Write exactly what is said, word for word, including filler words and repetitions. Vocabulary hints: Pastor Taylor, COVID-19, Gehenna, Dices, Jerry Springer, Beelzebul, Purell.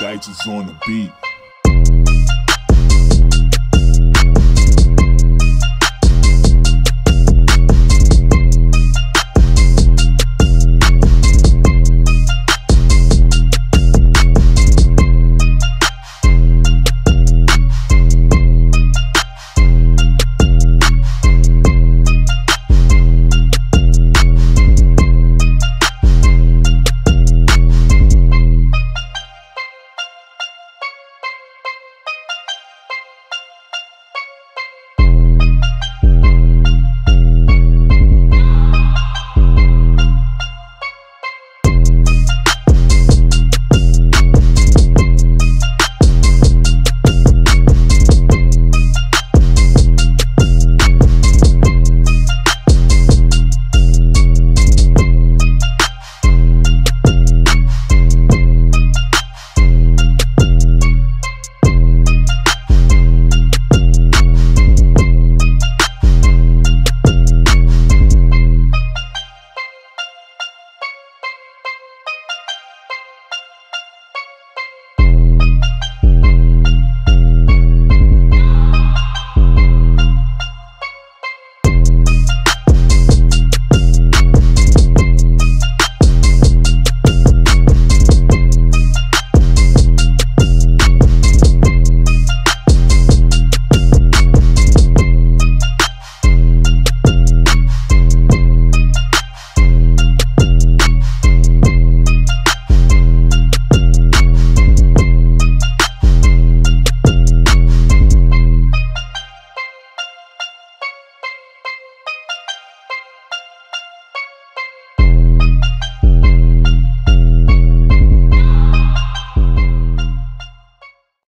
Dices on the beat.